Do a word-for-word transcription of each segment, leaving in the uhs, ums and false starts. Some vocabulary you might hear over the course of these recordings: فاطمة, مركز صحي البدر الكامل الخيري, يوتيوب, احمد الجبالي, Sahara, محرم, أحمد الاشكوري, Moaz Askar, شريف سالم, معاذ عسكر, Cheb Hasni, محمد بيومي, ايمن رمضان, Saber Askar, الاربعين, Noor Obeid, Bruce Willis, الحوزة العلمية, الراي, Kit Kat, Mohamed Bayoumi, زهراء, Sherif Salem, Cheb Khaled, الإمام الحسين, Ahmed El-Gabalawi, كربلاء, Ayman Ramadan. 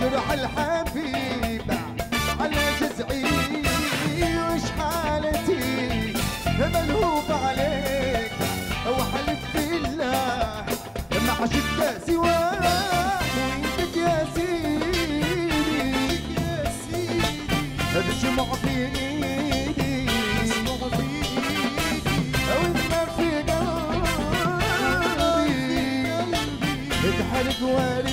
جرح الحبيب على جزعي وش حالتي ملهوف عليك وحلف بالله ما عشت سواك ويدك يا سيدي يا سيدي تجمع في ايدي تجمع في ايدي في قلبي تحرق والي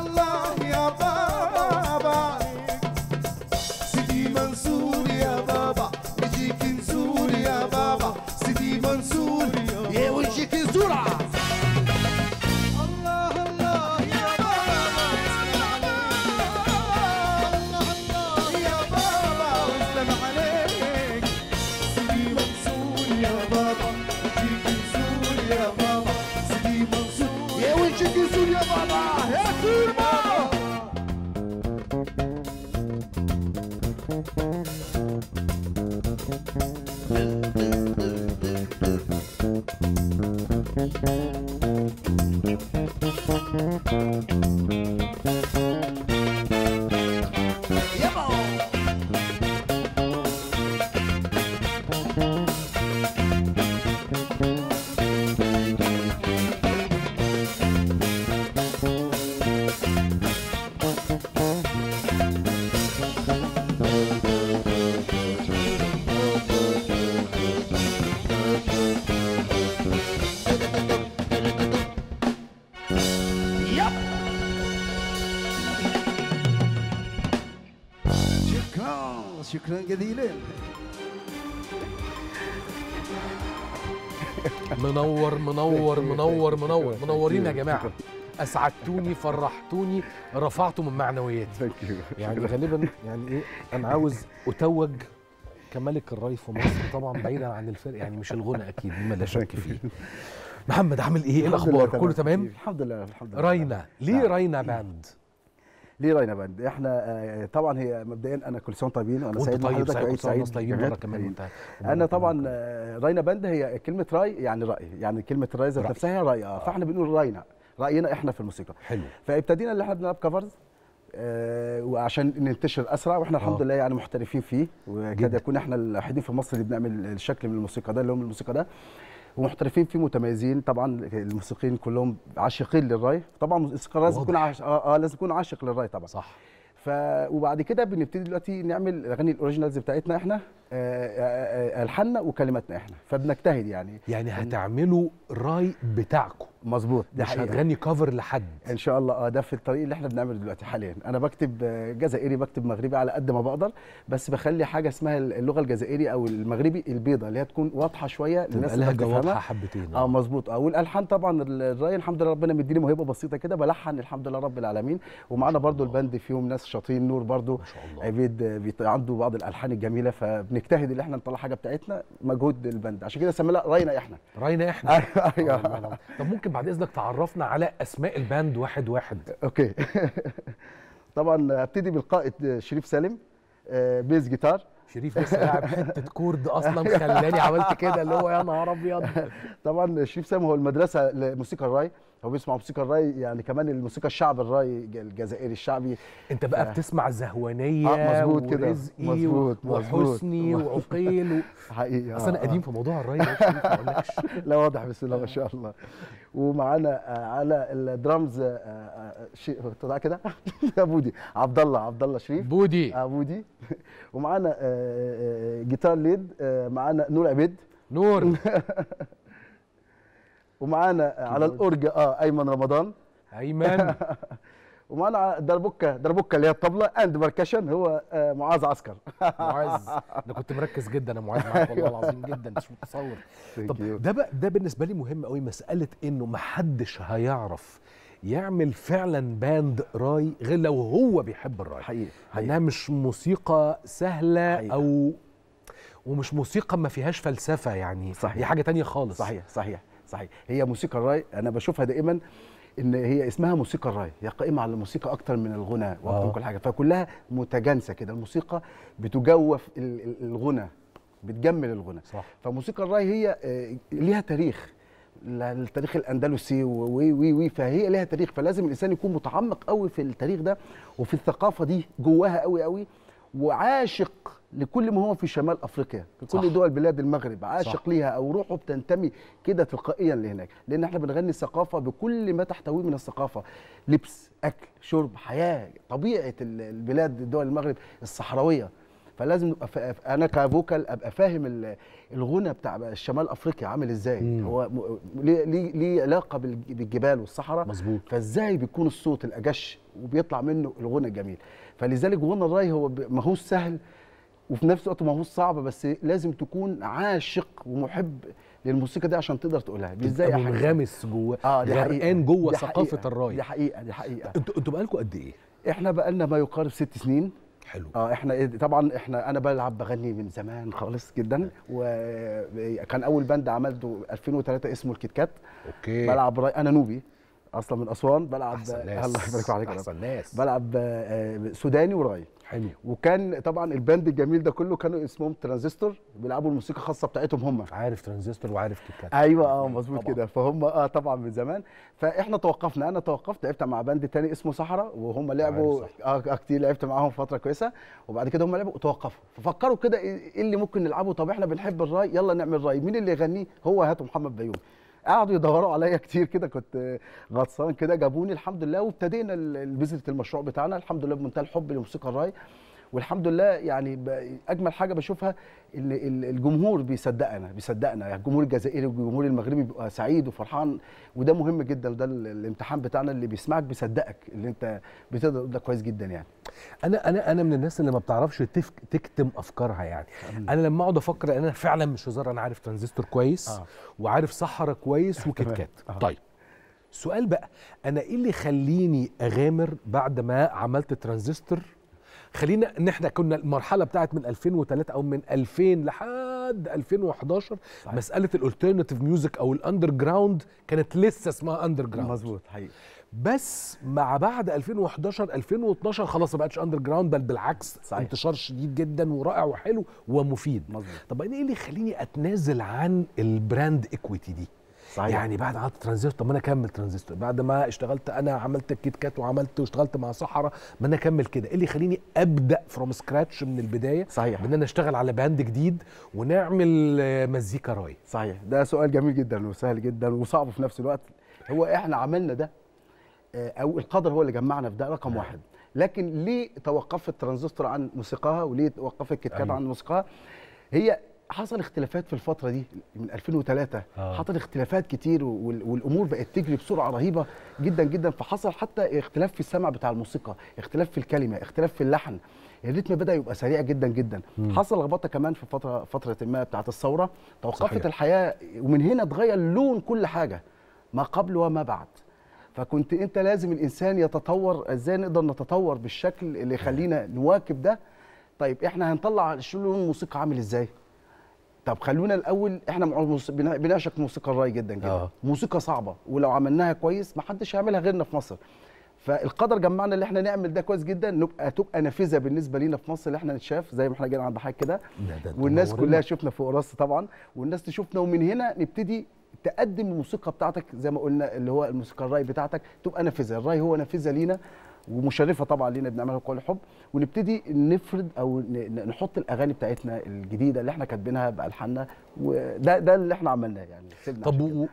الله يا بابا سيدي منصور يا بابا وجهك نزور يا بابا سيدي منصور يا وجهك نزور الله الله يا بابا واسلم عليك يا بابا واسلم عليك سيدي منصور يا بابا وجهك نزور يا بابا سيدي منصور يا بابا يا سيما شكرا جزيلا. منور منور منور منور منورين يا جماعه، اسعدتوني، فرحتوني، رفعتوا من معنوياتي. يعني غالبا يعني ايه، انا عاوز اتوج كملك الراي في مصر طبعا، بعيدا عن الفرق يعني، مش الغنى اكيد مما لا شك فيه. محمد عامل ايه؟ ايه الاخبار؟ كله تمام؟ الحمد لله الحمد لله. راينا ليه؟ راينا باند ليه؟ راينا باند احنا طبعا، هي مبدئيا انا كل سنه وانتم طيبين، وانا سعيد بحضرتك وعيد سعيد. انا طبعا راينا باند هي كلمه راي يعني راي، يعني كلمه الراي ذات نفسها هي راي، فاحنا بنقول راينا، راينا احنا في الموسيقى. حلو. فابتدينا اللي احنا بنلعب كفرز آه، وعشان ننتشر اسرع، واحنا الحمد أوه. لله يعني محترفين فيه، وكاد يكون احنا الوحيدين في مصر اللي بنعمل الشكل من الموسيقى ده، اللي هو من الموسيقى ده، ومحترفين فيه متميزين طبعا. الموسيقيين كلهم عاشقين للراي طبعا، الموسيقى لازم تكون عاشق اه, آه لازم تكون عاشق للراي طبعا. صح. ف وبعد كده بنبتدي دلوقتي نعمل الاغاني الاوريجينالز بتاعتنا احنا، الحاننا وكلماتنا احنا، فبنجتهد يعني. يعني هتعملوا راي بتاعكم؟ مظبوط، ده مش هتغني كفر لحد ان شاء الله. اه ده في الطريق اللي احنا بنعمله دلوقتي حاليا. انا بكتب جزائري، بكتب مغربي على قد ما بقدر، بس بخلي حاجه اسمها اللغه الجزائري او المغربي البيضه، اللي هي تكون واضحه شويه للناس اللي بتفهمها، واضحه حبتين. اه مظبوط. اه والالحان طبعا الراي الحمد لله ربنا مديني موهبه بسيطه كده، بلحن الحمد لله رب العالمين. ومعانا برده البند فيهم ناس شاطرين، نور برده عبيد عنده بعض الالحان الجميله، فبنجتهد اللي احنا نطلع حاجه بتاعتنا، مجهود البند، عشان كده سميناها راينا احنا. راينا احنا. ايوه. طب ممكن بعد اذنك تعرفنا على اسماء الباند واحد واحد؟ اوكي. طبعا ابتدي بالقائد شريف سالم، بيز جيتار. شريف لسه لاعب حته كورد اصلا خلاني عملت كده، اللي هو يا نهار ابيض. طبعا شريف سالم هو المدرسه لموسيقى الراي، هو بيسمع موسيقى الراي يعني، كمان الموسيقى الشعب الراي الجزائري الشعبي. انت بقى آه. بتسمع زهوانيه آه ورزقي وحسني وعقيل و... حقيقي. اصل انا آه. قديم في موضوع الراي ده، ما اقولكش. لا واضح بسم الله ما شاء الله. ومعانا على الدرامز شيء طلع كده بودي عبد الله عبد الله شريف بودي اه بودي. ومعانا جيتار ليد، معانا نور عبيد نور. ومعانا على الاورجه اه ايمن رمضان ايمن. ومعانا على دربوكه دربوكه اللي هي الطبله اند بركشن، هو آه معاذ عسكر. معاذ انا كنت مركز جدا يا معاذ معاك والله العظيم جدا، مش متصور. طب ده ده بالنسبه لي مهم قوي، مساله انه محدش هيعرف يعمل فعلا باند راي غير لو هو بيحب الراي حقيقي، لانها مش موسيقى سهله حقيقة. او ومش موسيقى ما فيهاش فلسفه يعني. صحيح. هي حاجه ثانيه خالص. صحيح صحيح صحيح. هي موسيقى الراي انا بشوفها دائما ان هي اسمها موسيقى الراي، هي قائمه على الموسيقى اكتر من الغنى واكتر من كل حاجه، فكلها متجانسه كده، الموسيقى بتجوف الغنى، بتجمل الغنى. صح. فموسيقى الراي هي ليها تاريخ، التاريخ الاندلسي وي وي وي فهي ليها تاريخ، فلازم الانسان يكون متعمق قوي في التاريخ ده وفي الثقافه دي جواها قوي قوي، وعاشق لكل ما هو في شمال افريقيا، لكل دول بلاد المغرب عاشق ليها، او روحه بتنتمي كده تلقائيا لهناك، لان احنا بنغني الثقافه بكل ما تحتويه من الثقافه، لبس، اكل، شرب، حياه، طبيعه البلاد دول المغرب الصحراويه، فلازم انا كفوكال ابقى فاهم الغنى بتاع الشمال افريقيا عامل ازاي. مم. هو ليه ليه علاقه بالجبال والصحراء. مظبوط. فازاي بيكون الصوت الاجش وبيطلع منه الغنى الجميل، فلذلك غنى الراي هو ما هوش سهل وفي نفس الوقت ما هوش صعب، بس لازم تكون عاشق ومحب للموسيقى دي عشان تقدر تقولها. دي ازاي منغمس جوه آه غرقان جوه ثقافه الراي. دي حقيقه دي حقيقه. انتوا انتوا بقالكم قد ايه؟ احنا بقالنا ما يقارب ست سنين. حلو. اه احنا طبعا احنا انا بلعب بغني من زمان خالص جدا، وكان اول باند عملته ألفين وثلاثة اسمه الكيت كات. اوكي. بلعب راي، انا نوبي اصلا من اسوان، بلعب الله يبارك عليك احسن ناس، بلعب سوداني وراي. حلو. وكان طبعا الباند الجميل ده كله كانوا اسمهم ترانزستور، بيلعبوا الموسيقى الخاصه بتاعتهم هم. عارف ترانزستور وعارف كيت كات. ايوه اه مظبوط كده، فهم اه طبعا من زمان، فاحنا توقفنا، انا توقفت، لعبت مع باند تاني اسمه سحرة، وهم لعبوا اه كتير، لعبت معاهم فتره كويسه، وبعد كده هم لعبوا توقفوا، ففكروا كده ايه اللي ممكن نلعبه، طب احنا بنحب الراي يلا نعمل راي، مين اللي يغنيه؟ هو هاتوا محمد بيومي. قعدوا يدوروا عليا كتير كده، كنت غطسان كده، جابوني الحمد لله، وابتدينا بذره المشروع بتاعنا الحمد لله بمنتهى الحب لموسيقى الراي، والحمد لله يعني اجمل حاجه بشوفها ان الجمهور بيصدقنا بيصدقنا يعني، الجمهور الجزائري والجمهور المغربي بيبقى سعيد وفرحان، وده مهم جدا، ده الامتحان بتاعنا، اللي بيسمعك بيصدقك، اللي انت بتقدر تقول ده كويس جدا يعني. انا انا انا من الناس اللي ما بتعرفش تكتم افكارها يعني. انا لما اقعد افكر انا فعلا مش هزار، انا عارف ترانزستور كويس آه. وعارف صحرا كويس وكيت كات آه. طيب سؤال بقى، انا ايه اللي يخليني اغامر بعد ما عملت ترانزستور؟ خلينا ان احنا كنا المرحله بتاعت من ألفين وثلاثة او من ألفين لحد ألفين وأحد عشر صحيح. مساله الالترناتيف ميوزك او الاندر جراوند كانت لسه اسمها اندر جراوند، مظبوط حقيقي. بس مع بعد ألفين وأحد عشر ألفين واثناشر خلاص ما بقتش اندر جراوند، بل بالعكس صحيح. انتشار شديد جدا ورائع وحلو ومفيد مظبوط. طب ايه اللي يخليني اتنازل عن البراند ايكويتي دي صحيح. يعني بعد ما عملت ترانزستور، طب ما انا اكمل ترانزستور، بعد ما اشتغلت انا عملت كيت كات وعملت واشتغلت مع صحراء، ما انا اكمل كده. ايه اللي يخليني ابدا فروم سكراتش من البدايه صحيح، بان انا اشتغل على باند جديد ونعمل مزيكا راي صحيح؟ ده سؤال جميل جدا وسهل جدا وصعب في نفس الوقت. هو احنا عملنا ده او القدر هو اللي جمعنا في ده رقم واحد. لكن ليه توقفت ترانزستور عن موسيقاها وليه توقفت كيت كات أيوه. عن موسيقاها؟ هي حصل اختلافات في الفترة دي من ألفين وثلاثة آه. حصل اختلافات كتير والامور بقت تجري بسرعة رهيبة جدا جدا، فحصل حتى اختلاف في السمع بتاع الموسيقى، اختلاف في الكلمة، اختلاف في اللحن، الريتم بدأ يبقى سريع جدا جدا مم. حصل لخبطة كمان في فترة فترة ما بتاعت الثورة، توقفت صحيح. الحياة، ومن هنا اتغير لون كل حاجة ما قبل وما بعد. فكنت انت لازم الانسان يتطور، ازاي نقدر نتطور بالشكل اللي يخلينا نواكب ده. طيب احنا هنطلع لون موسيقى عامل ازاي؟ طب خلونا الاول، احنا بنعشق موسيقى الراي جدا جدا آه. موسيقى صعبه ولو عملناها كويس ما حدش هيعملها غيرنا في مصر، فالقدر جمعنا اللي احنا نعمل ده كويس جدا، نبقى تبقى نافذه بالنسبه لينا في مصر، اللي احنا نتشاف زي ما احنا جايين عند حضرتك كده، والناس كلها شفنا فوق راسنا طبعا، والناس تشوفنا، ومن هنا نبتدي تقدم الموسيقى بتاعتك زي ما قلنا، اللي هو الموسيقى الراي بتاعتك تبقى نافذه، الراي هو نافذه لينا ومشرفه طبعا لينا، بنعملها بكل الحب، ونبتدي نفرد او نحط الاغاني بتاعتنا الجديده اللي احنا كاتبينها بالحاننا، وده ده اللي احنا عملناه يعني. طب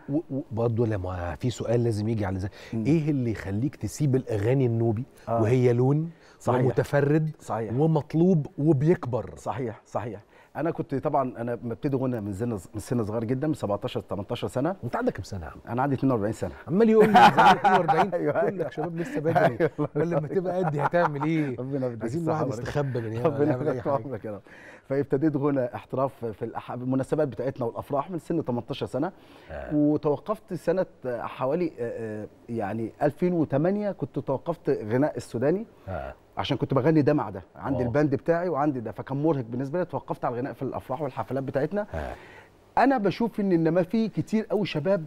برضه لما في سؤال لازم يجي على زي ايه اللي يخليك تسيب الاغاني النوبي آه. وهي لون صحيح. ومتفرد صحيح. ومطلوب وبيكبر صحيح صحيح. انا كنت طبعا انا ببتدي غنى من سن من سن صغير جدا، من سبعتاشر تمنتاشر سنه. انت عندك كام سنه يا عم؟ انا عندي اتنين وأربعين سنه. عمال يقول لي اتنين وأربعين يقول لك شباب لسه بدري، لما تبقى قد هتعمل ايه؟ عايزين واحد يستخبى من هنا ولا اي حاجه كده. فابتديت غنى احتراف في المناسبات بتاعتنا والافراح من سن تمنتاشر سنه آه. وتوقفت سنه حوالي يعني ألفين وثمانية كنت توقفت غناء السوداني آه. عشان كنت بغني ده مع ده، عندي أوه. الباند بتاعي وعندي ده، فكان مرهق بالنسبه لي، توقفت على الغناء في الافراح والحفلات بتاعتنا آه. انا بشوف ان انما في كتير قوي شباب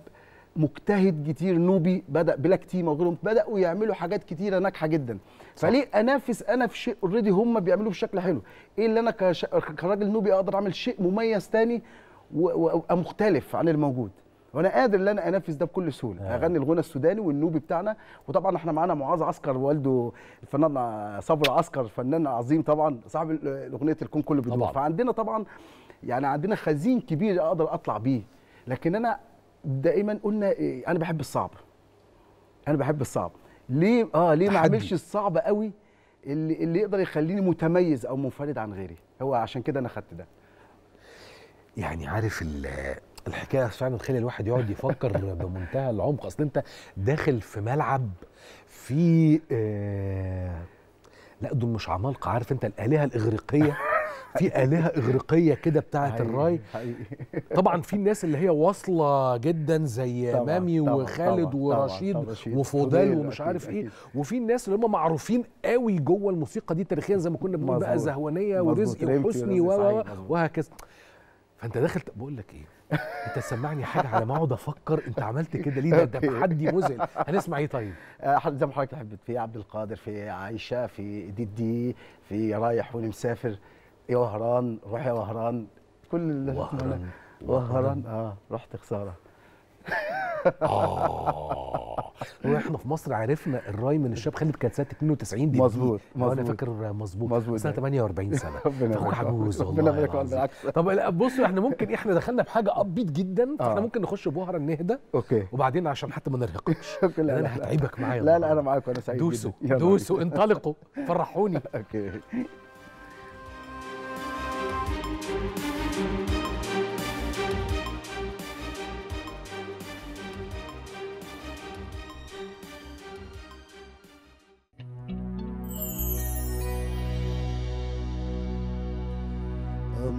مجتهد كتير نوبي بدا بلا كتيمه وغيرهم بداوا يعملوا حاجات كتيره ناجحه جدا صح. فليه انافس انا في شيء اوريدي هم بيعملوه بشكل حلو؟ ايه اللي انا كش... كراجل نوبي اقدر اعمل شيء مميز تاني وابقى و... مختلف عن الموجود، وانا قادر ان انا انفذ ده بكل سهوله. اغني الغنى السوداني والنوبي بتاعنا، وطبعا احنا معانا معاذ عسكر، والده الفنان صابر عسكر فنان عظيم طبعا، صاحب اغنيه الكون كله بيدور. فعندنا طبعا يعني عندنا خزين كبير اقدر اطلع بيه. لكن انا دائما قلنا انا بحب الصعب، انا بحب الصعب. ليه اه ليه ما اعملش الصعب قوي اللي اللي يقدر يخليني متميز او منفرد عن غيري؟ هو عشان كده انا خدت ده. يعني عارف ال الحكايه فعلا تخلي الواحد يقعد يفكر بمنتهى العمق. اصل انت داخل في ملعب في آه لا دول مش عمالقه، عارف انت الالهه الاغريقيه، في الهه اغريقيه كده بتاعت الراي. طبعا في الناس اللي هي واصله جدا زي امامي وخالد ورشيد وفضال ومش عارف ايه، وفي الناس اللي هم معروفين قوي جوه الموسيقى دي تاريخيا زي ما كنا بنقول بقى، زهوانيه ورزقي وحسني وهكذا. فانت داخل بقول لك ايه، انت سمعني حاجه على ما اقعد افكر انت عملت كده ليه؟ ده تحدي مذهل. هنسمع ايه طيب؟ زي ما حضرتك حبيت، في عبد القادر، في عايشه، في ديدي، في رايح ونمسافر، يا وهران روح يا وهران، كل وهران وهران اه رحت خساره. اه واحنا في مصر عرفنا الراي من الشاب خالد، كانت سنه اتنين وتسعين دي مظبوط، انا فاكر مظبوط سنه تمنية وأربعين سنه. اخوك عجوز والله. طب بصوا احنا ممكن احنا دخلنا بحاجه ابيض جدا، فاحنا ممكن نخش بوهره نهدى اوكي، وبعدين عشان حتى ما نرهقش انا هتعبك معايا. لا لا انا معاك وانا سعيد. دوسوا دوسوا انطلقوا فرحوني. اوكي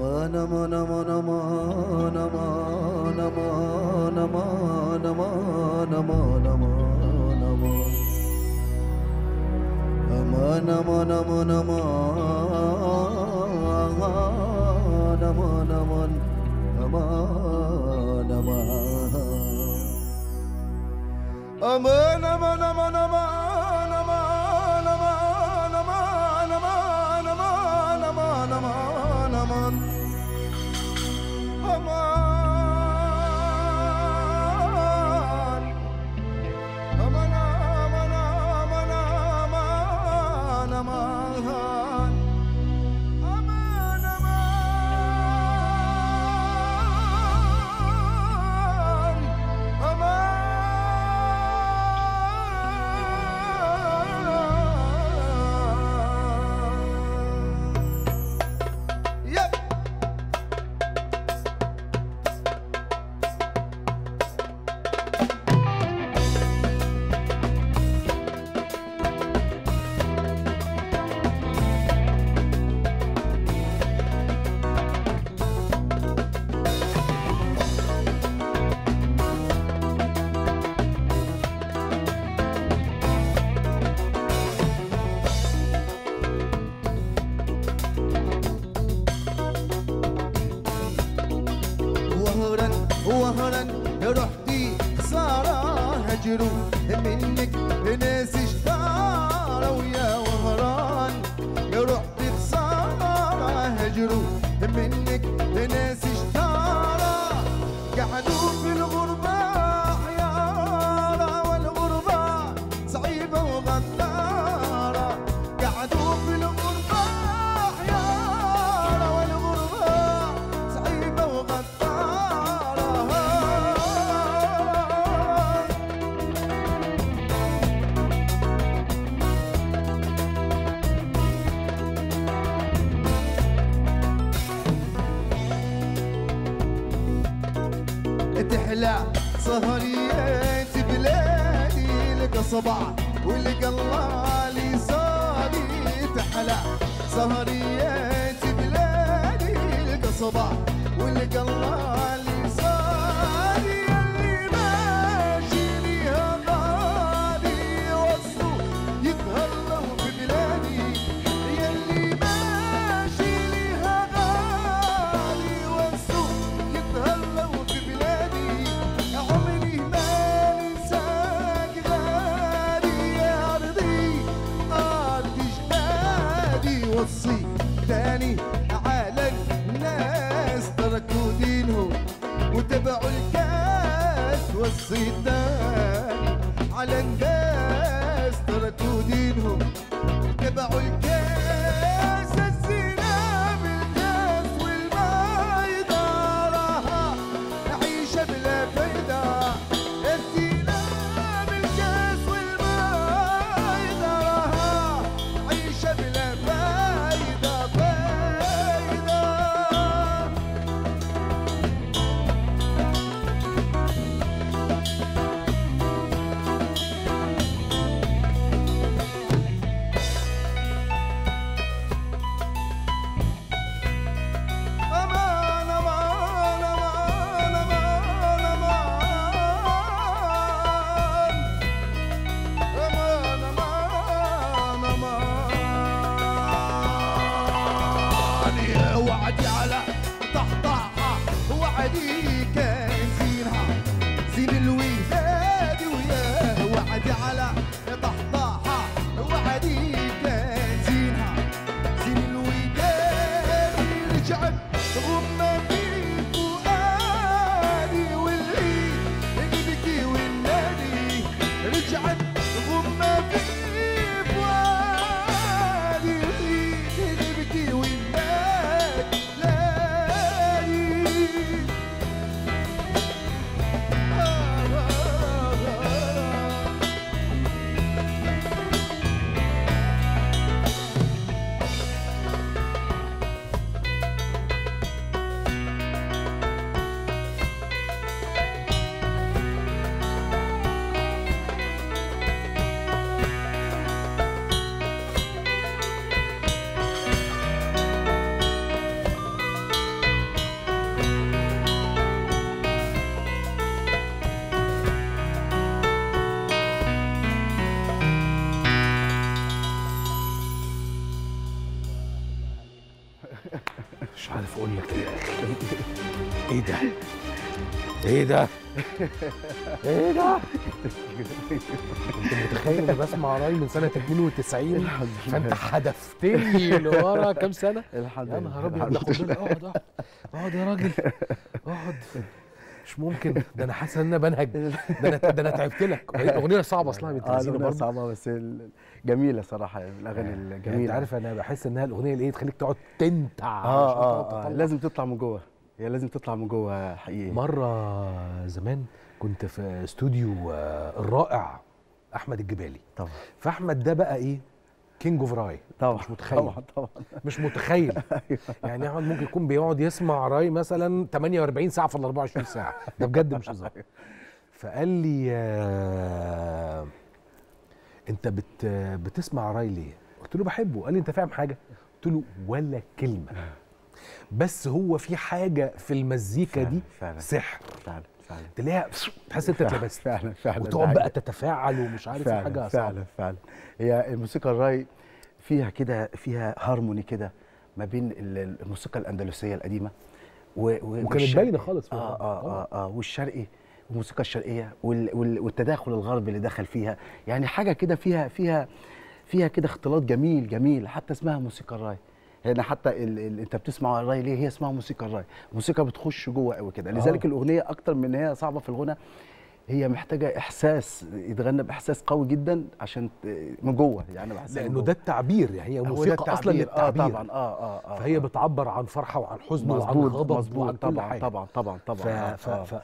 نما نما نما نما نما نما نما نما نما نما نما نما نما نما نما نما نما نما نما عارف اقول لك ايه. ايه ده؟ ايه ده؟ ايه ده؟ انت متخيل انا بسمع راي من سنه اتنين وتسعين فانت حدفتني لورا كام سنه؟ الحمد لله. يا نهار ابيض، خد بالك. اقعد اقعد اقعد يا راجل، اقعد. مش ممكن، ده انا حاسس ان انا بنهج، ده انا ده انا تعبت لك. اغنيه صعبه اصلا، بنت لذينه برضه. صعبه بس جميله صراحه، يعني الاغاني الجميله. انت عارف انا بحس انها الاغنيه اللي ايه تخليك تقعد تنتع. اه اه لازم تطلع من جوه، هي لازم تطلع من جوه حقيقي. مره زمان كنت في استوديو الرائع احمد الجبالي. طبعا. فاحمد ده بقى ايه؟ كينج اوف راي. طبعا مش متخيل. طبعا طبعا مش متخيل. يعني احمد ممكن يكون بيقعد يسمع راي مثلا تمنية واربعين ساعه في ال اربعة وعشرين ساعه، ده بجد مش هزار. فقال لي آه انت بت بتسمع راي ليه؟ قلت له بحبه. قال لي انت فاهم حاجه؟ قلت له ولا كلمه، بس هو في حاجه في المزيكا دي سحر، فعلا فعلا تلاقيها تحس انت اتلبست فعلا فعلا، وتقعد بقى تتفاعل ومش عارف ايه، حاجه صعبه فعلا فعلا. هي الموسيقى الراي فيها كده، فيها هارموني كده ما بين الموسيقى الاندلسيه القديمه وكانت باينه خالص فيها. اه اه اه والشرقي، الموسيقى الشرقيه والتداخل الغربي اللي دخل فيها، يعني حاجه كده فيها فيها فيها كده اختلاط جميل جميل، حتى اسمها موسيقى الراي. هنا حتى ال ال انت بتسمع الراي ليه، هي اسمها موسيقى الراي، موسيقى بتخش جوه قوي كده. لذلك الاغنيه اكتر من هي صعبه في الغنى، هي محتاجه احساس، يتغنى باحساس قوي جدا عشان من جوه، يعني بحس لانه ده التعبير، يعني هي موسيقى اصلا للتعبير. اه طبعا اه اه, آه فهي بتعبر عن فرحه وعن حزن وعن غضب وعن كل حاجه. طبعا طبعا طبعا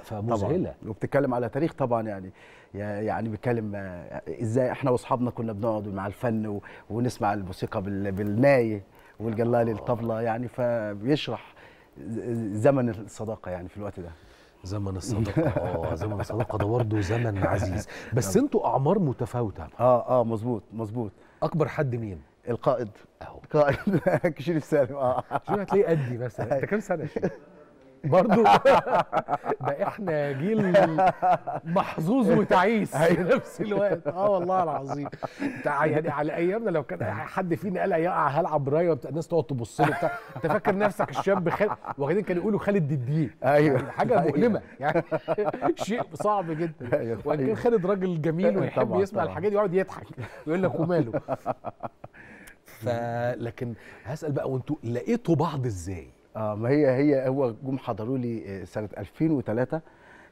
فمذهله، وبتتكلم على تاريخ طبعا، يعني يعني بيتكلم ازاي احنا واصحابنا كنا بنقعد مع الفن ونسمع الموسيقى بالناي والجلال الطبلة، يعني فبيشرح زمن الصداقة يعني في الوقت ده. زمن الصداقة اه زمن الصداقة ده برضه زمن عزيز. بس انتوا أعمار متفاوتة. اه اه مظبوط مظبوط. أكبر حد مين؟ القائد. أهو. القائد شريف سالم. اه شريف هتلاقيه قدي مثلا. أنت كام سنة يا شريف؟ برضه ده احنا جيل محظوظ وتعيس في نفس الوقت. اه والله العظيم، يعني على ايامنا لو كان حد فينا قال يا هلعب رايه الناس تقعد تبص له بتاع، انت فاكر نفسك الشاب خالد، واخدين كانوا يقولوا خالد دديه. ايوه يعني حاجه مؤلمه، يعني شيء صعب جدا. وان كان خالد راجل جميل ويحب يسمع الحاجات دي ويقعد يضحك ويقول لك وماله. فلكن هسال بقى، وانتوا لقيتوا بعض ازاي؟ اه ما هي هي هو جم حضروا لي سنه الفين وتلاته،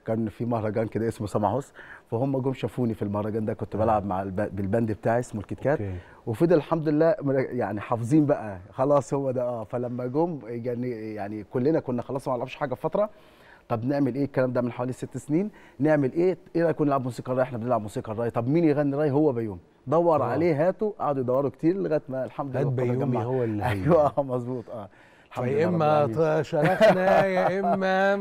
كان في مهرجان كده اسمه سماحوس، فهم جم شافوني في المهرجان ده، كنت بلعب مع بالبند بتاعي اسمه الكيت كات، وفضل الحمد لله يعني حافظين بقى خلاص هو ده. اه فلما جم يعني كلنا كنا خلاص ما نلعبش حاجه فتره، طب نعمل ايه؟ الكلام ده من حوالي ست سنين، نعمل ايه؟ ايه رايكم نلعب موسيقى الراي؟ احنا بنلعب موسيقى الراي، طب مين يغني راي؟ هو بيومي. دور أوه. عليه هاته، قعدوا يدوروا كتير لغايه ما الحمد لله بيومي هو اللي ايوه مظبوط. اه يا اما شرخنا يا اما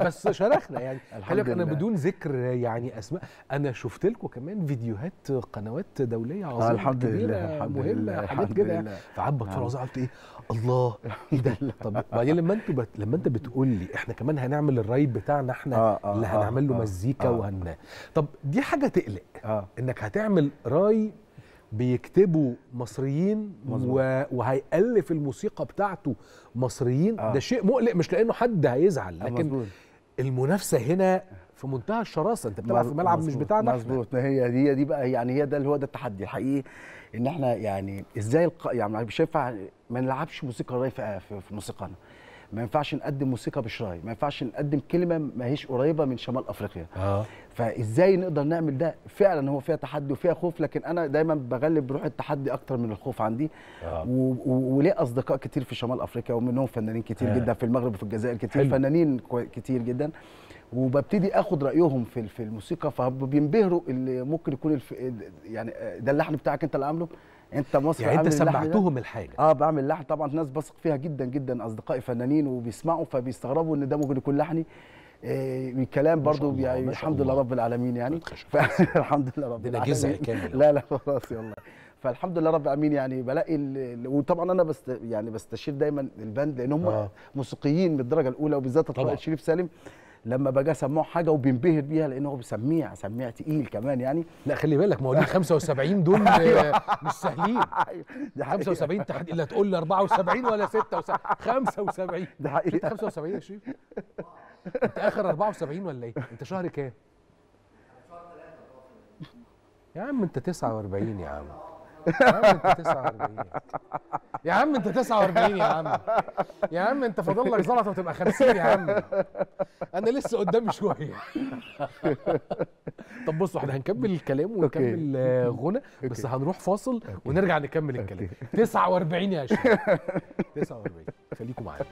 بس شرخنا يعني. الحمد لله. انا بدون ذكر يعني اسماء، انا شفت لكم كمان فيديوهات قنوات دوليه عظيمه. آه الحمد لله الحمد لله حاجات كده، فقعدت بتفرج قلت ايه الله ايه ده. طب بعدين لما انتوا بت... لما انت بتقول لي احنا كمان هنعمل الرايب بتاعنا احنا آه آه اللي هنعمل له آه مزيكا آه وهن طب دي حاجه تقلق آه انك هتعمل راي بيكتبوا مصريين و... وهيألف الموسيقى بتاعته مصريين. آه. ده شيء مقلق، مش لأنه حد هيزعل، لكن مزبوط. المنافسة هنا في منتهى الشراسة، انت بتلعب في ملعب مش بتاعنا. مظبوط. هي دي دي بقى يعني هي ده اللي هو ده التحدي الحقيقي، ان احنا يعني ازاي الق... يعني مش هينفع ما نلعبش موسيقى راي في, في موسيقانا، ما ينفعش نقدم موسيقى بشراي، ما ينفعش نقدم كلمه ما هيش قريبه من شمال افريقيا. اه فازاي نقدر نعمل ده؟ فعلا هو فيها تحدي وفيها خوف، لكن انا دايما بغلب روح التحدي اكتر من الخوف عندي. آه. وليه اصدقاء كتير في شمال افريقيا، ومنهم فنانين كتير آه. جدا في المغرب وفي الجزائر كتير. حلو. فنانين كتير جدا، وببتدي اخد رايهم في في الموسيقى، فبينبهروا اللي ممكن يكون الف... يعني ده اللحن بتاعك انت اللي عامله، انت مصر يعني انت سمعتهم الحاجه. اه بعمل لحن طبعا، ناس بثق فيها جدا جدا، اصدقائي فنانين وبيسمعوا فبيستغربوا ان ده ممكن يكون لحني. آه الكلام برضو يعني الحمد لله رب العالمين، يعني الحمد لله رب العالمين. ده جزء كامل. لا لا خلاص يلا. فالحمد لله رب العالمين، يعني بلاقي ال... وطبعا انا بست... يعني بستشير دايما البند، لان هم آه. موسيقيين من الدرجه الاولى، وبالذات الطارق شريف سالم لما باجي اسمعه حاجه وبينبهر بيها لان هو بيسميع سميع تقيل كمان يعني. لا خلي بالك مواليد خمسة وسبعين دول مش سهلين. ده خمسة وسبعين تحديدا، لا تقول لي أربعة وسبعين ولا ستة وسبعين، خمسة وسبعين. ده حقيقي انت خمسة وسبعين يا شريف؟ انت اخر أربعة وسبعين ولا ايه؟ انت شهر كام؟ يا عم انت تسعة وأربعين يا عم. يا عم انت تسعة وأربعين يا عم، انت تسعة وأربعين يا عم، يا عم انت فاضل لك زلطه وتبقى خمسين يا عم، انا لسه قدامي شويه. طب بصوا احنا هنكمل الكلام ونكمل غنى، بس هنروح فاصل ونرجع نكمل الكلام. تسعة وأربعين يا شباب، تسعة وأربعين، خليكم معانا.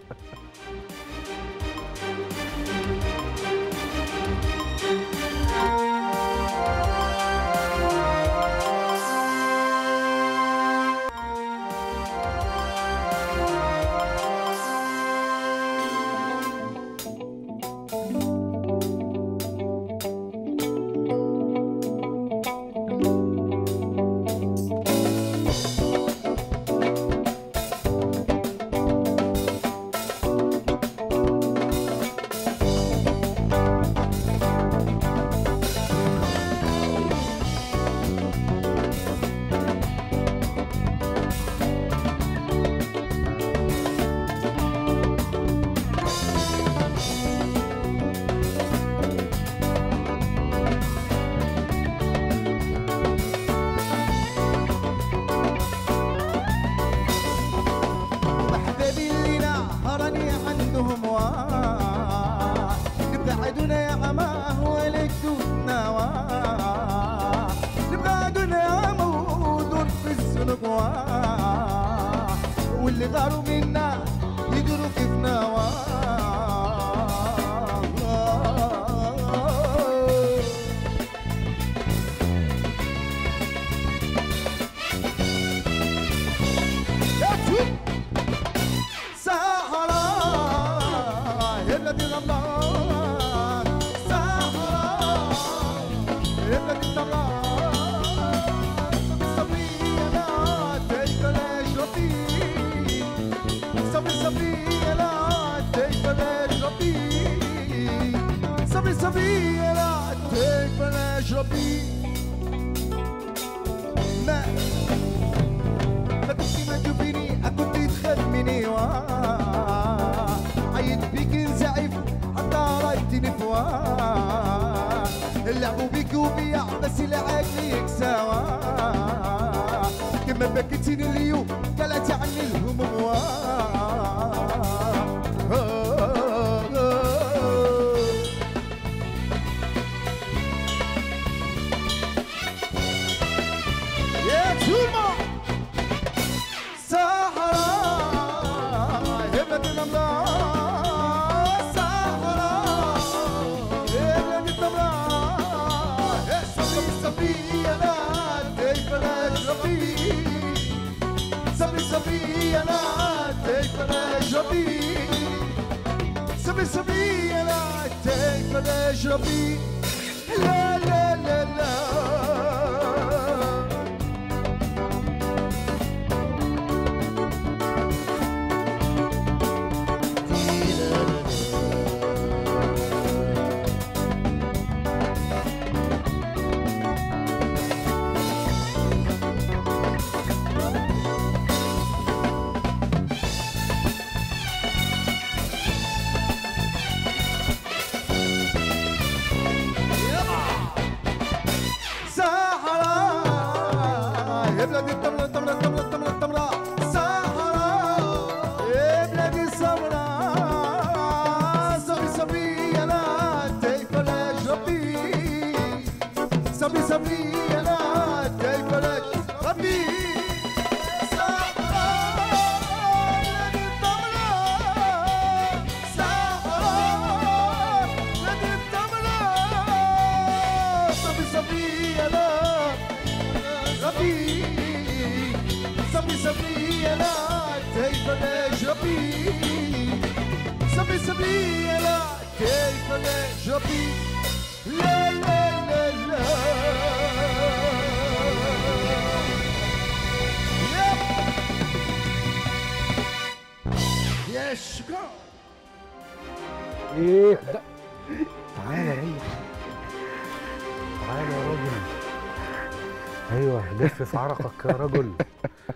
ايوه لف في عرقك يا رجل،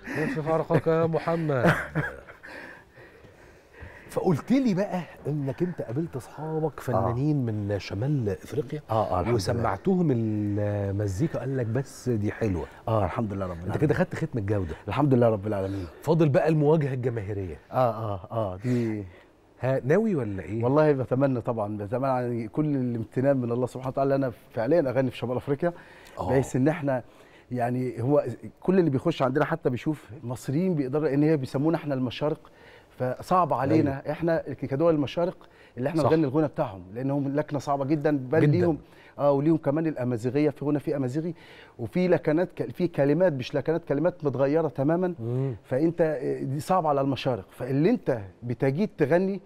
لف في عرقك يا محمد. فقلت لي بقى انك انت قابلت اصحابك فنانين آه. من شمال افريقيا اه اه وسمعتهم المزيكا قال لك بس دي حلوه. اه الحمد لله رب العالمين. انت كده خدت ختم الجوده. الحمد لله رب العالمين. فاضل بقى المواجهه الجماهيريه. اه اه اه دي ها ناوي ولا ايه؟ والله بتمنى طبعا، بتمنى يعني كل الامتنان من الله سبحانه وتعالى. انا فعليا اغني في شمال افريقيا آه. بحيث ان احنا يعني هو كل اللي بيخش عندنا حتى بيشوف مصريين بيقدروا ان هي بيسمونا احنا المشارق، فصعب علينا أيوة. احنا كدول المشارق اللي احنا نغني الغنى بتاعهم لانهم لكنه صعبه جدا، بل ليهم اه وليهم كمان الامازيغيه، في غنى في امازيغي وفي لكنات، في كلمات مش لكنات، كلمات متغيره تماما مم. فانت دي صعبه على المشارق، فاللي انت بتجيد تغني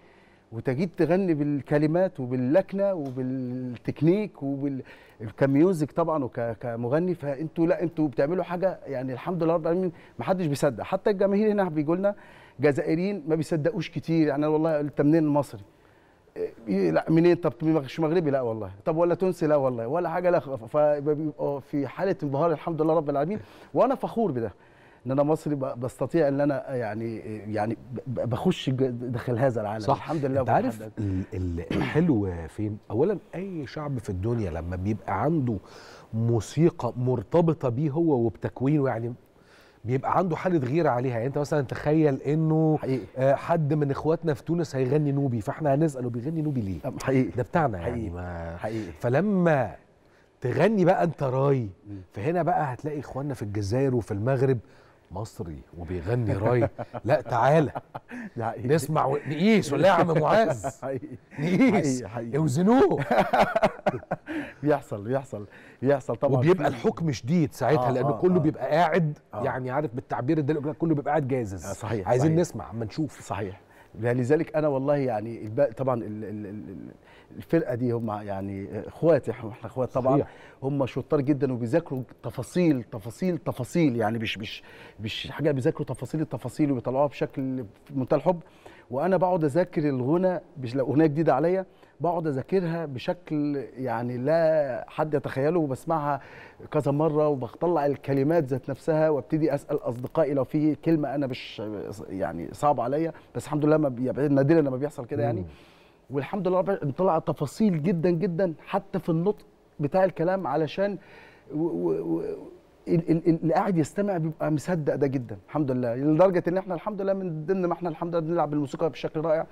وتجيد تغني بالكلمات وباللكنه وبالتكنيك وبالكميوزك طبعا وكمغني، فانتوا لا انتوا بتعملوا حاجه يعني الحمد لله رب العالمين ما حدش بيصدق، حتى الجماهير هنا بيجوا لنا جزائريين ما بيصدقوش كتير، يعني والله انت منين المصري؟ لا منين؟ طب مش مغربي؟ لا والله. طب ولا تونسي؟ لا والله. ولا حاجه لا. فبيبقوا في حاله انبهار الحمد لله رب العالمين، وانا فخور بده ان انا مصري بستطيع ان انا يعني يعني بخش داخل هذا العالم. صح. الحمد لله. انت عارف الحلو فين؟ اولا اي شعب في الدنيا لما بيبقى عنده موسيقى مرتبطه بيه هو وبتكوينه، يعني بيبقى عنده حاله غيره عليها. يعني انت مثلا تخيل انه حقيقي. حد من اخواتنا في تونس هيغني نوبي، فاحنا هنساله بيغني نوبي ليه؟ حقيقي ده بتاعنا يعني حقيقي. ما حقيقي. فلما تغني بقى انت راي، فهنا بقى هتلاقي اخواننا في الجزائر وفي المغرب مصري وبيغني راي. لا تعالى نسمع و... نقيس. ولا يا عم معاذ نقيس، اوزنوه. بيحصل بيحصل بيحصل طبعا، وبيبقى الحكم شديد ساعتها آه لان آه كله آه بيبقى قاعد آه يعني عارف بالتعبير ده، كله بيبقى قاعد جاهز. آه صحيح. عايزين صحيح. نسمع اما نشوف. صحيح. لذلك انا والله يعني طبعا الفرقه دي هم يعني اخواتي، احنا اخوات طبعا، هم شطار جدا وبيذاكروا تفاصيل تفاصيل تفاصيل، يعني مش مش مش حاجه، بيذاكروا تفاصيل التفاصيل وبيطلعوها بشكل منتهى الحب، وانا بقعد اذاكر الغنى. لو اغنيه جديده عليا بقعد اذاكرها بشكل يعني لا حد يتخيله، وبسمعها كذا مره وبطلع الكلمات ذات نفسها، وابتدي اسال اصدقائي لو في كلمه انا مش يعني صعب عليا، بس الحمد لله ما نادرا لما بيحصل كده يعني. والحمد لله طلع تفاصيل جدا جدا حتى في النطق بتاع الكلام، علشان اللي قاعد يستمع بيبقى مصدق ده جدا الحمد لله، لدرجه ان احنا الحمد لله من ضمن ما احنا الحمد لله بنلعب الموسيقى بشكل رائع.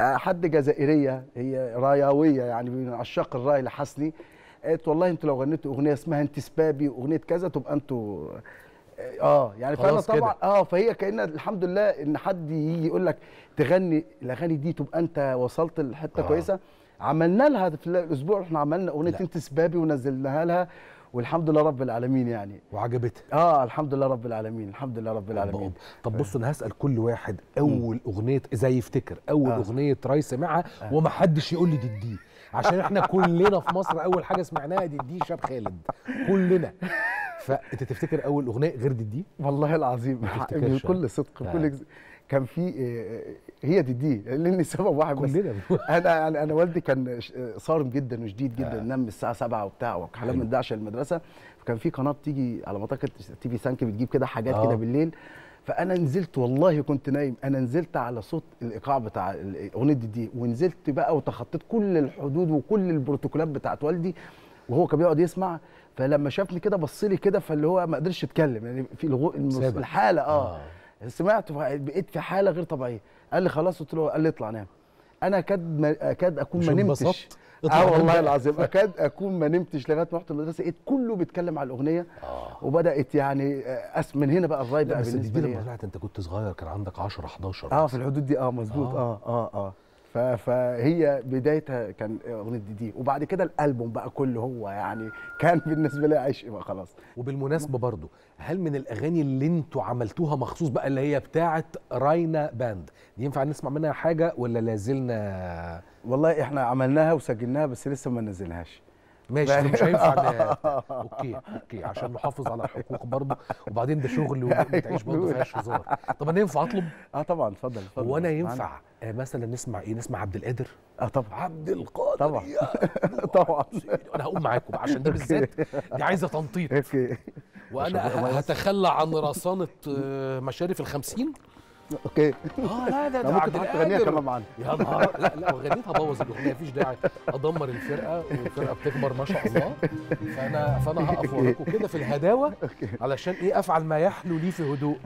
حد جزائريه هي راياويه يعني من عشاق الراي لحسني، قالت والله انتوا لو غنيتوا اغنيه اسمها انت سبابي واغنيه كذا تبقى انتوا اه يعني. فانا طبعا اه فهي كأن الحمد لله ان حد يجي يقول لك تغني الاغاني دي تبقى انت وصلت لحته آه. كويسه. عملنا لها في الاسبوع، احنا عملنا اغنيه انت سبابي ونزلناها لها والحمد لله رب العالمين يعني، وعجبتها. اه الحمد لله رب العالمين، الحمد لله رب العالمين. طب بص انا هسال كل واحد اول م. اغنيه زي يفتكر اول آه. اغنيه راي سمعها آه. ومحدش يقول لي دي دي، عشان احنا كلنا في مصر اول حاجه سمعناها دي دي شاب خالد كلنا. فانت تفتكر اول اغنيه غير دي دي؟ والله العظيم بكل صدق بكل آه. كان في هي دي دي لان سبب واحد بس. انا انا انا والدي كان صارم جدا وشديد جدا، آه. نام الساعه سبعة وبتاع وكلام من ده عشان المدرسه، فكان في قناه بتيجي على ما اعتقد تي في سانك بتجيب كده حاجات آه. كده بالليل، فانا نزلت والله كنت نايم، انا نزلت على صوت الايقاع بتاع اغنيه دي دي، ونزلت بقى وتخطيت كل الحدود وكل البروتوكولات بتاعت والدي، وهو كان بيقعد يسمع، فلما شافني كده بص لي كده، فاللي هو ما قدرش يتكلم يعني في الحاله اه, آه. سمعت بقيت في حاله غير طبيعيه. قال لي خلاص، قلت له، قال لي اطلع نام. انا اكاد اكاد اكون ما نمتش. اه والله العظيم اكاد اكون ما نمتش لغايه ما رحت المدرسه، لقيت كله بيتكلم على الاغنيه آه. وبدات يعني أس من هنا بقى الراي بقى بالنسبه لي. بس دي انت كنت صغير، كان عندك عشرة حداشر اه في الحدود دي. اه مظبوط اه اه اه فهي بدايتها كان اغنيه دي دي، وبعد كده الالبوم بقى كله هو يعني كان بالنسبه لي عشق بقى خلاص. وبالمناسبه برضو، هل من الاغاني اللي انتوا عملتوها مخصوص بقى اللي هي بتاعه راينا باند دي ينفع نسمع منها حاجه ولا لازلنا؟ والله احنا عملناها وسجلناها بس لسه ما نزلناهاش. ماشي مش هينفع اوكي اوكي عشان نحافظ على الحقوق برضه، وبعدين ده شغل وبتعيش برضه فيهاش هزار. طب انا ينفع اطلب؟ اه طبعا اتفضل اتفضل. وانا ينفع آه مثلا نسمع ايه؟ نسمع عبد القادر؟ اه طبعا عبد القادر طبعا طبعا. انا هقوم معاكم عشان دي بالذات دي عايزه تنطيط. اوكي وانا هتخلى عن رصانه مشارف الخمسين. اوكي اه لا ده ده عبد القادر كمان معانا يا نهار. لا لا وغنيتها ابوظ الاغنيه، مفيش داعي ادمر الفرقه والفرقه بتكبر ما شاء الله. فانا فانا هقف وراكم كده في الهداوه علشان ايه افعل ما يحلو لي في هدوء.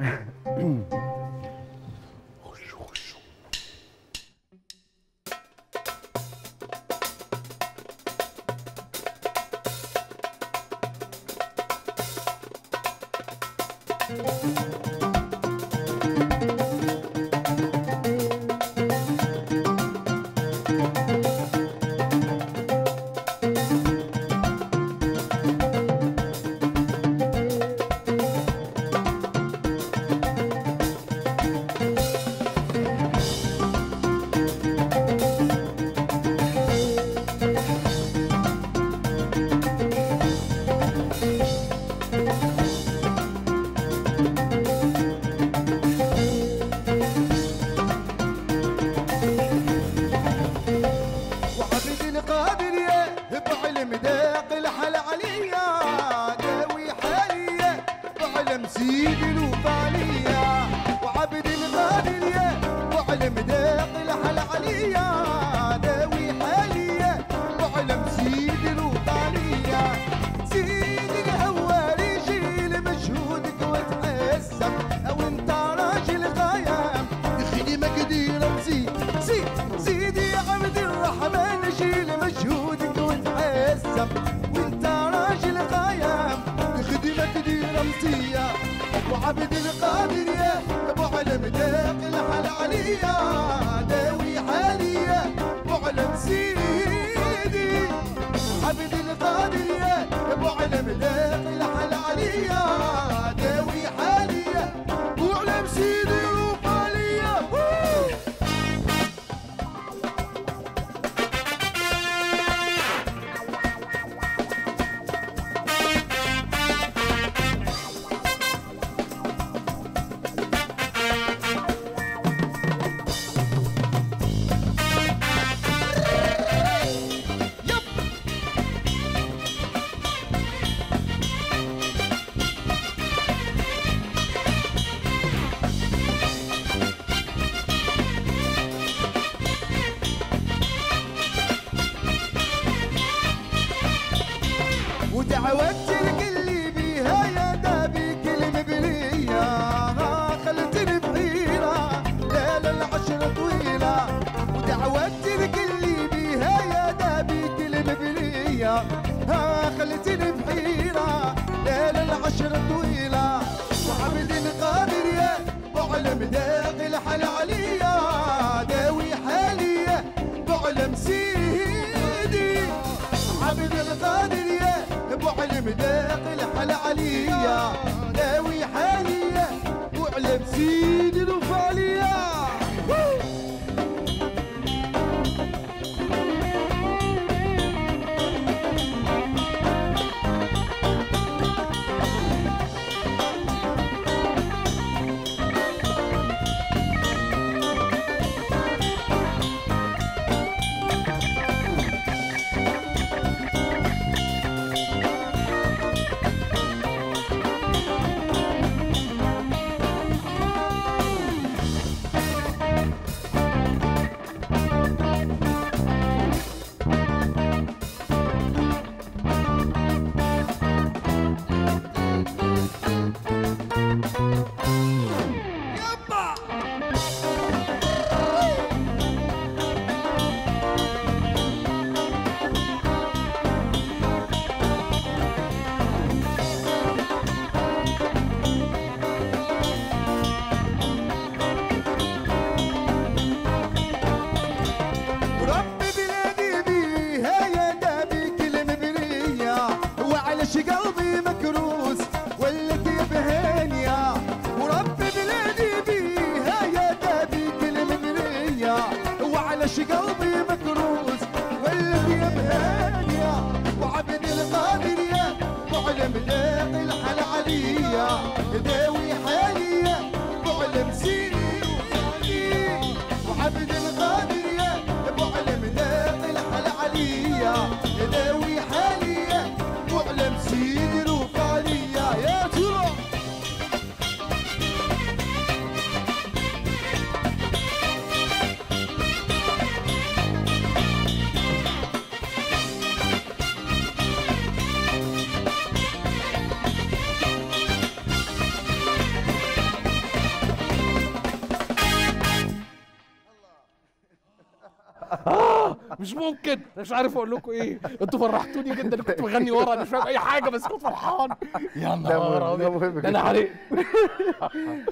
مش ممكن، مش عارف اقول لكم ايه، انتوا فرحتوني جدا. اللي كنت بغني ورا انا مش فاهم اي حاجه بس كنت فرحان. يا نهار ابيض، ده مهم جدا، انا عليك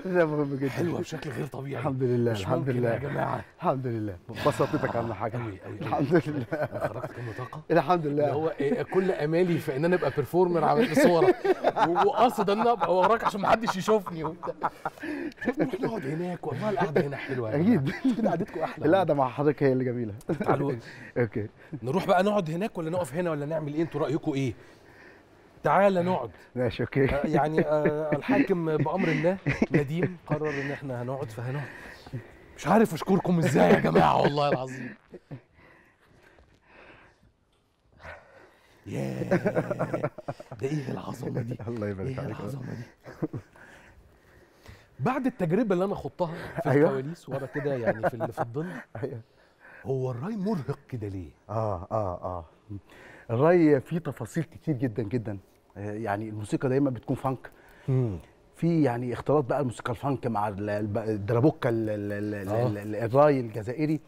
ده مهم جدا. حلوه بشكل غير طبيعي. الحمد لله الحمد لله يا جماعه، الحمد لله بسطتك اهم حاجه. الحمد لله خرجت كام بطاقه، الحمد لله. هو كل امالي في ان انا ابقى بيرفورمر عملت صوره، وقصد ان انا ابقى وراك عشان ما حدش يشوفني وبتاع. نروح نقعد هناك، والله القعده هنا حلوه اكيد. كده قعدتكم احلى. القعده مع حضرتك هي اللي جميله. تعالوا اوكي نروح بقى نقعد هناك ولا نقف هنا ولا نعمل ايه؟ انتوا رايكم ايه؟ تعالى نقعد. ماشي اوكي. يعني آه الحاكم بامر الله نديم قرر ان احنا هنقعد فهنقعد. مش عارف اشكركم ازاي يا جماعه والله العظيم. ياه ده ايه العظمه دي؟ الله يبارك عليك. ايه العظمه دي؟ بعد التجربه اللي انا خضتها في الكواليس ورا كده، يعني في في الظل، هو الراي مرهق كده ليه؟ اه اه اه الراي فيه تفاصيل كتير جدا جدا. يعني الموسيقى دايما بتكون فانك، في يعني اختلاط بقى الموسيقى الفانك مع الدرابوكا الراي الجزائري،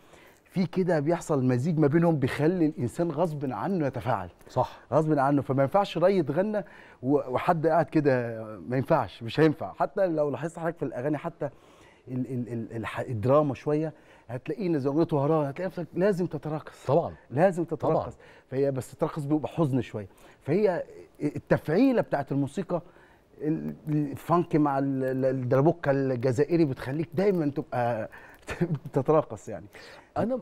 في كده بيحصل مزيج ما بينهم بيخلي الانسان غصب عنه يتفاعل. صح، غصب عنه. فما ينفعش راي يتغنى وحد قاعد كده، ما ينفعش، مش هينفع. حتى لو لاحظت حضرتك في الاغاني حتى ال ال ال ال الدراما شويه، هتلاقينا زوجته وراها، هتلاقي نفسك لازم تتراقص. طبعا لازم تتراقص طبعا. فهي بس تتراقص بيبقى حزن شويه، فهي التفعيله بتاعت الموسيقى الفانك مع الدرابوكا الجزائري بتخليك دايما تبقى بتتراقص. يعني انا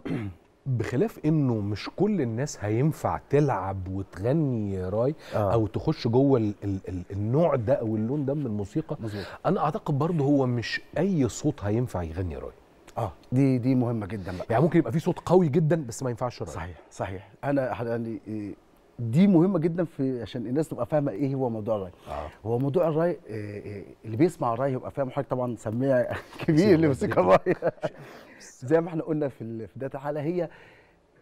بخلاف انه مش كل الناس هينفع تلعب وتغني راي آه. او تخش جوه ال ال ال النوع ده او اللون ده من الموسيقى. مزبوط. انا اعتقد برضه هو مش اي صوت هينفع يغني راي. اه دي دي مهمه جدا بقى. يعني ممكن يبقى في صوت قوي جدا بس ما ينفعش راي. صحيح صحيح. انا يعني دي مهمه جدا في عشان الناس تبقى فاهمه ايه هو موضوع الراي. آه. هو موضوع الراي اللي بيسمع الراي يبقى فاهم حاجه طبعا، سميع كبير لموسيقى الراي. زي ما احنا قلنا في بدايه الحلقه، هي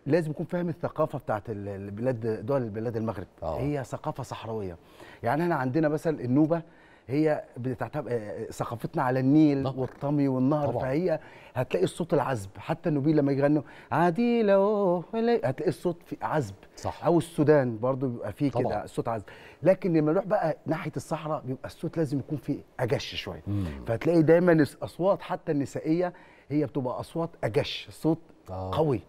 لازم يكون فاهم الثقافه بتاعت البلاد، دول البلاد المغرب. آه. هي ثقافه صحراويه. يعني احنا عندنا مثلا النوبه هي بتعتبر ثقافتنا على النيل نهر. والطمي والنهر طبعا. فهي هتلاقي الصوت العذب، حتى النوبيين لما يغنوا عديله هتلاقي الصوت عذب. صح. او السودان برضو بيبقى فيه كده صوت عذب. لكن لما نروح بقى ناحيه الصحراء بيبقى الصوت لازم يكون فيه اجش شويه، فهتلاقي دايما الاصوات حتى النسائيه هي بتبقى اصوات اجش، صوت آه. قوي.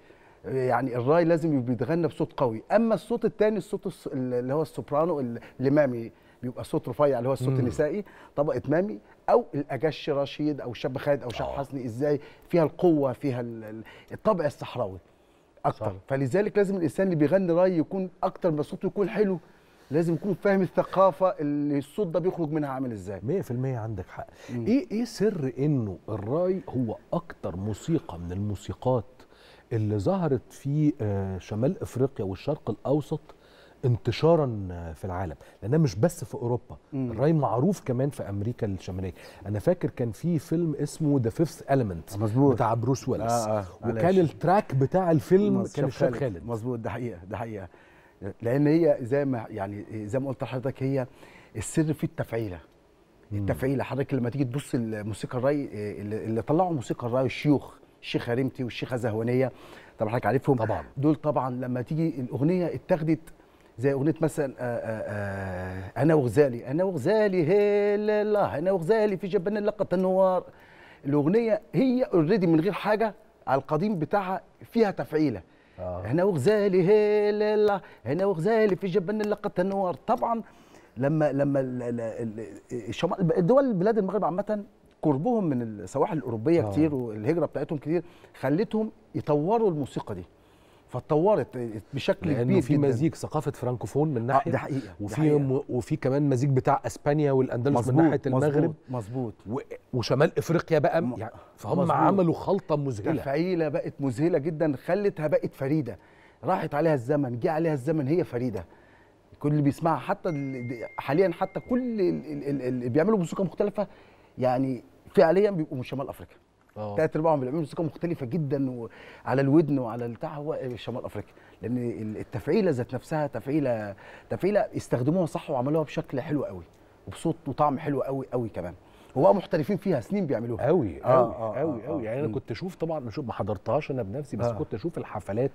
يعني الراي لازم بيتغنى بصوت قوي. اما الصوت الثاني، الصوت اللي هو السوبرانو الامامي، بيبقى صوت رفيع اللي هو الصوت مم. النسائي، طبقه مامي، او الاجش رشيد او شاب خالد او شاب أوه. حسني. ازاي فيها القوه، فيها الطابع الصحراوي اكتر. صح. فلذلك لازم الانسان اللي بيغني راي يكون اكتر ما صوته يكون حلو، لازم يكون فاهم الثقافه اللي الصوت ده بيخرج منها عامل ازاي. مية في المية عندك حق. مم. ايه ايه سر انه الراي هو اكتر موسيقى من الموسيقات اللي ظهرت في شمال افريقيا والشرق الاوسط انتشارا في العالم؟ لانها مش بس في اوروبا، الراي معروف كمان في امريكا الشماليه. انا فاكر كان في فيلم اسمه ذا فيفث إيليمنت بتاع بروس ويلس. آه آه. وكان التراك بتاع الفيلم كان شيب خالد. مظبوط، ده حقيقه ده حقيقه. لان هي زي ما يعني زي ما قلت لحضرتك، هي السر في التفعيله. التفعيله حضرتك لما تيجي تبص الموسيقى الراي، اللي طلعوا موسيقى الراي الشيوخ، الشيخه ريمتي والشيخه زهوانيه، طبعا حضرتك عارفهم. طبعا دول طبعا لما تيجي الاغنيه اتاخدت زي اغنيه مثلا آآ آآ انا وغزالي، انا وغزالي هي الله، انا وغزالي في جبان لقط النوار. الاغنيه هي اوريدي من غير حاجه على القديم بتاعها فيها تفعيله. آه. انا وغزالي هي الله، انا وغزالي في جبان لقط النوار. طبعا لما لما الدول بلاد المغرب عامه قربهم من السواحل الاوروبيه آه. كتير، والهجره بتاعتهم كتير، خلتهم يطوروا الموسيقى دي، فاتطورت بشكل كبير جدا. لأنه في مزيج ثقافة فرانكوفون من ناحية، ده حقيقة، وفي وفي كمان مزيج بتاع اسبانيا والاندلس من ناحية المغرب. مظبوط. وشمال افريقيا بقى، يعني فهم مزبوط. عملوا خلطة مذهلة، تفعيلة بقت مذهلة جدا، خلتها بقت فريدة، راحت عليها الزمن، جه عليها الزمن، هي فريدة. كل اللي بيسمعها حتى حاليا، حتى كل اللي بيعملوا موسيقى مختلفة يعني فعليا بيبقوا من شمال افريقيا. تلات ارباعهم بيعملوا موسيقى مختلفه جدا على الودن وعلى البتاع، هو شمال افريقيا. لان التفعيله ذات نفسها تفعيله تفعيله استخدموها صح وعملوها بشكل حلو قوي، وبصوت وطعم حلو قوي قوي كمان. هو محترفين فيها سنين بيعملوها قوي قوي قوي قوي. يعني انا كنت اشوف طبعا مش ما حضرتهاش انا بنفسي بس آه. كنت اشوف الحفلات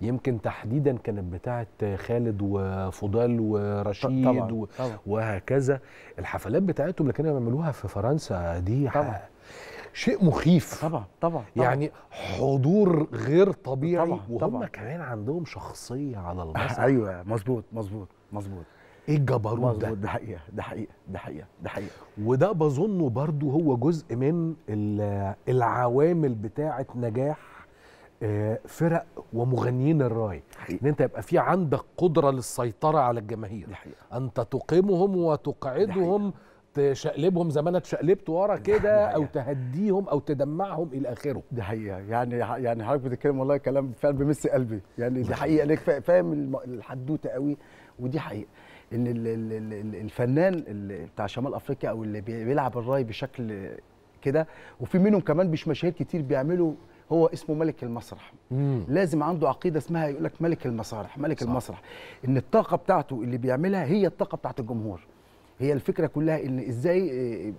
يمكن تحديدا كانت بتاعه خالد وفضال ورشيد طبعًا. و... طبعًا. وهكذا الحفلات بتاعتهم اللي كانوا بيعملوها في فرنسا دي طبعا ح... شيء مخيف طبعا طبعا يعني حضور غير طبيعي طبعًا. وهم طبعًا. كمان عندهم شخصيه على المسرح. ايوه مظبوط مظبوط مظبوط. ايه الجبروت ده؟ ده حقيقه ده حقيقه ده حقيقه ده حقيقه. وده بظنه برضو هو جزء من العوامل بتاعه نجاح فرق ومغنيين الراي، ان انت يبقى في عندك قدره للسيطره على الجماهير، انت تقيمهم وتقعدهم تشقلبهم زي ما انا اتشقلبت ورا كده او تهديهم او تدمعهم الى اخره. دي حقيقه يعني يعني حضرتك بتتكلم والله كلام فعلا بيمس قلبي، يعني دي حقيقه ليك فاهم الحدوته قوي. ودي حقيقه ان الفنان بتاع شمال افريقيا او اللي بيلعب الراي بشكل كده، وفي منهم كمان مش مشاهير كتير بيعملوا، هو اسمه ملك المسرح. مم. لازم عنده عقيده اسمها يقول لك ملك المسارح، ملك صح. المسرح، ان الطاقه بتاعته اللي بيعملها هي الطاقه بتاعت الجمهور. هي الفكره كلها ان ازاي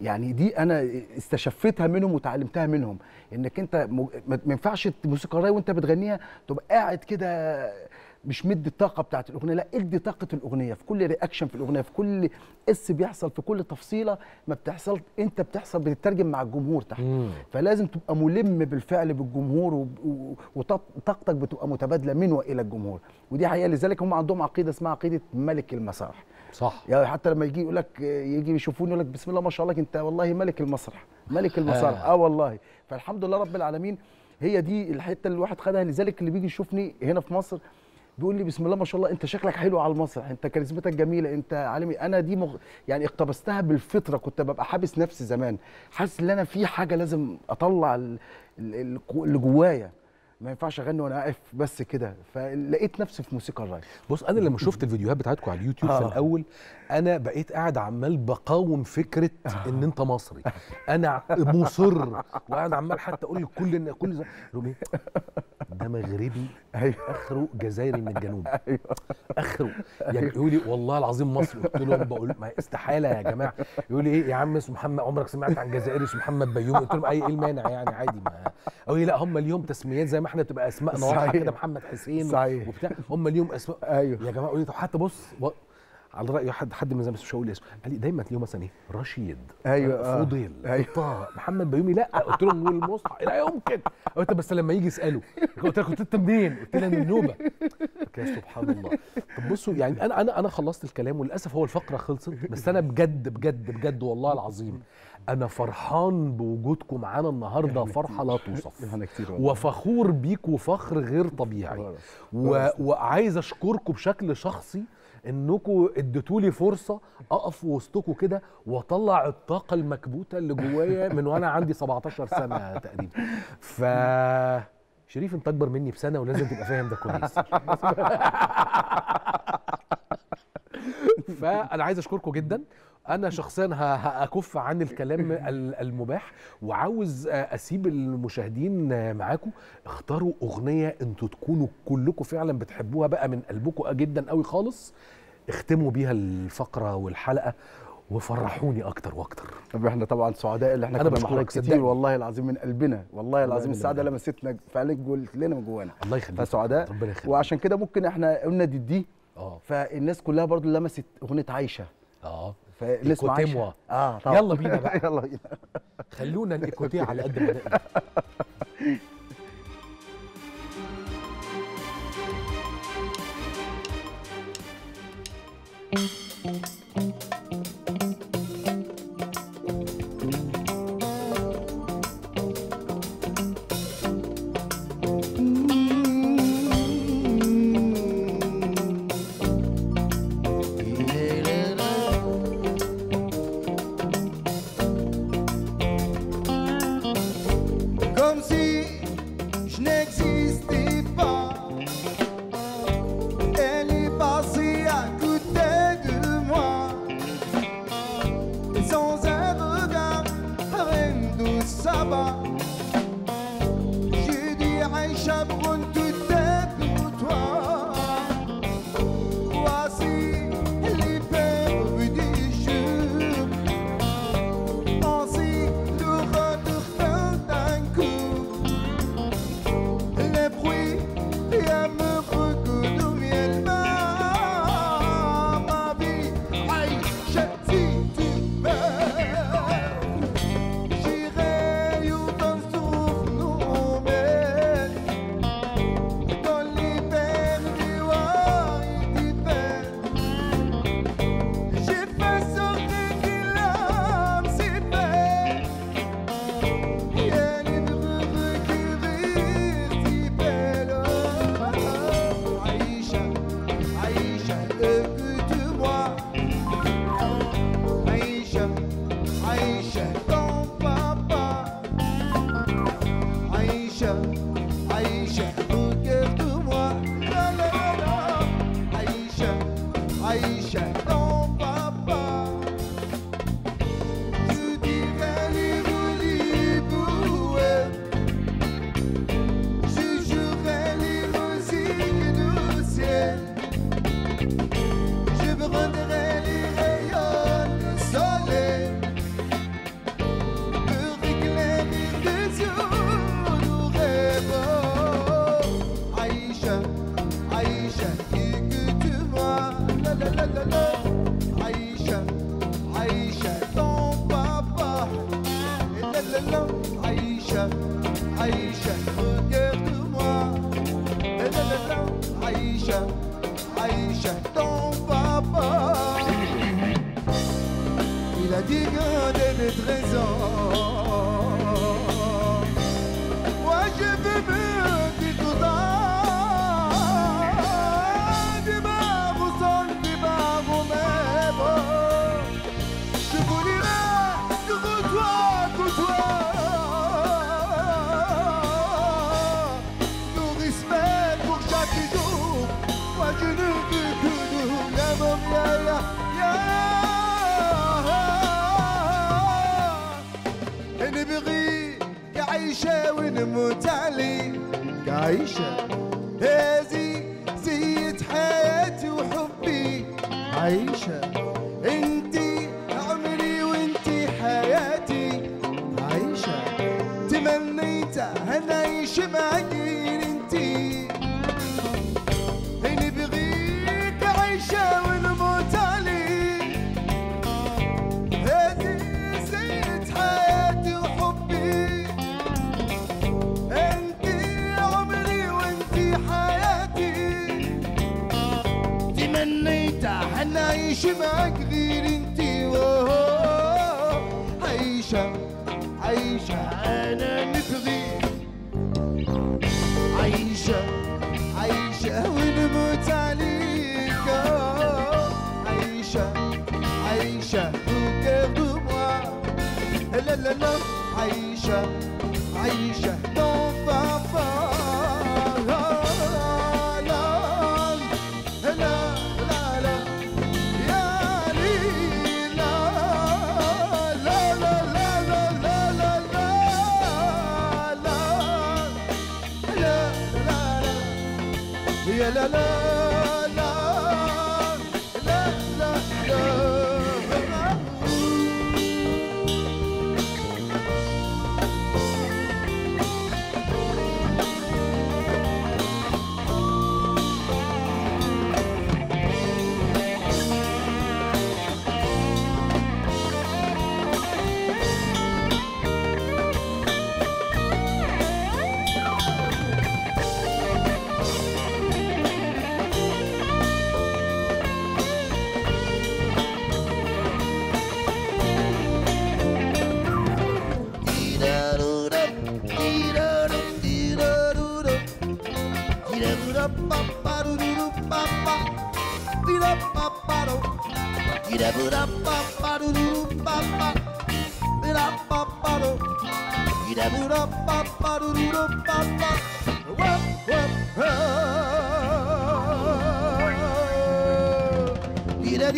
يعني دي انا استشفتها منهم وتعلمتها منهم، انك انت ما ينفعش موسيقى الراي وانت بتغنيها تبقى قاعد كده مش مدي الطاقه بتاعت الاغنيه، لا ادي طاقه الاغنيه في كل رياكشن، في الاغنيه، في كل اس بيحصل، في كل تفصيله ما بتحصل انت بتحصل بتترجم مع الجمهور تحت. مم. فلازم تبقى ملم بالفعل بالجمهور وطاقتك بتبقى متبادله من والى الجمهور. ودي حقيقه لذلك هم عندهم عقيده اسمها عقيده ملك المسرح. صح. يعني حتى لما يجي يقول لك يجي يشوفوني يقول لك بسم الله ما شاء الله انت والله ملك المسرح، ملك المسرح. اه والله. فالحمد لله رب العالمين، هي دي الحته اللي الواحد خدها. لذلك اللي بيجي يشوفني هنا في مصر بيقول لي بسم الله ما شاء الله انت شكلك حلو على المسرح، انت كاريزمتك جميله، انت عالمي. انا دي مغ... يعني اقتبستها بالفطره. كنت ببقى حابس نفسي زمان، حاسس ان انا في حاجه لازم اطلع اللي جوايا، ما ينفعش اغني وانا واقف بس كده. فلقيت نفسي في موسيقى الراي. بص انا لما شفت الفيديوهات بتاعتكم على اليوتيوب آه. في الاول انا بقيت قاعد عمال بقاوم فكره آه. ان انت مصري، انا مصر وقاعد عمال حتى اقول لكل ان كل رومي ده مغربي اخره جزائري من الجنوب اخره، يعني يقول لي والله العظيم مصري. قلت لهم بقول ما استحاله يا جماعه. يقول لي ايه يا عم اسمه محمد، عمرك سمعت عن جزائري اسمه محمد بيومي؟ قلت لهم اي ايه المانع يعني عادي. ما او لا هم اليوم تسميات زي ما احنا بتبقى اسمائنا واضحه كده، محمد حسين وبتاع، هم اليوم اسماء. ايوه يا جماعه. قولي حتى بص و... على راي حد حد من زمان مش هقول اسمه، قال لي دايما تلاقيهم مثلا ايه رشيد، ايوه فضيل، أيوة. طه، محمد بيومي. لا قلت لهم والمصحف لا يمكن. قلت بس لما يجي يساله قلت له كنت انت منين؟ قلت له من النوبه. يا سبحان الله. طب بصوا يعني انا انا انا خلصت الكلام وللاسف هو الفقره خلصت، بس انا بجد بجد بجد والله العظيم انا فرحان بوجودكم معانا النهارده فرحه لا توصف، وفخور بيك وفخر غير طبيعي، وعايز اشكركم بشكل شخصي انكم اديتولي فرصه اقف وسطكم كده واطلع الطاقه المكبوته اللي جوايا من وانا عندي سبعتاشر سنه تقريبا. ف شريف انت اكبر مني بسنه ولازم تبقى فاهم ده كويس. فانا عايز اشكركم جدا. انا شخصيا هاكف عن الكلام المباح وعاوز اسيب المشاهدين معاكم. اختاروا اغنيه انتوا تكونوا كلكم فعلا بتحبوها بقى من قلبكم جدا قوي خالص، اختموا بيها الفقره والحلقه وفرحوني اكتر واكتر. طب احنا طبعا سعداء اللي احنا كنا معاك كتير والله العظيم من قلبنا، والله العظيم السعاده لمستنا فعلا كلنا من جوانا. الله يخليك. فسعداء وعشان كده ممكن احنا قلنا دي دي اه فالناس كلها برضو لمست اغنيه عايشه. اه فالناس عايشه. اه طبعا. يلا بينا بقى. يلا بينا. خلونا نكوتيه على قد ما نقدر. Comme si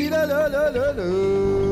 La la la la la.